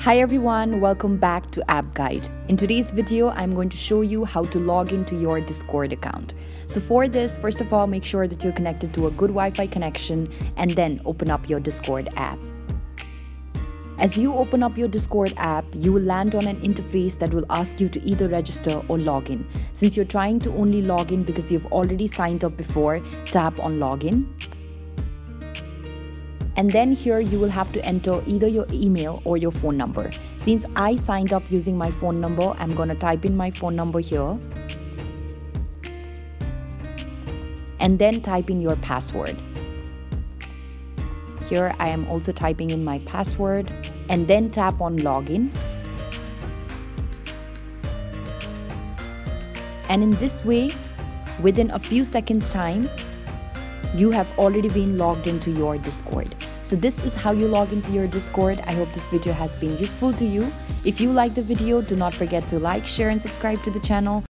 Hi everyone, welcome back to App Guide. In today's video, I'm going to show you how to log into your Discord account. So for this, first of all, make sure that you're connected to a good Wi-Fi connection and then open up your Discord app. As you open up your Discord app, you will land on an interface that will ask you to either register or log in. Since you're trying to only log in because you've already signed up before, tap on login. And then here you will have to enter either your email or your phone number. Since I signed up using my phone number, I'm gonna type in my phone number here. And then type in your password. Here I am also typing in my password. And then tap on login. And in this way, within a few seconds time, you have already been logged into your Discord. So this is how you log into your Discord. I hope this video has been useful to you. If you like the video, do not forget to like, share and subscribe to the channel.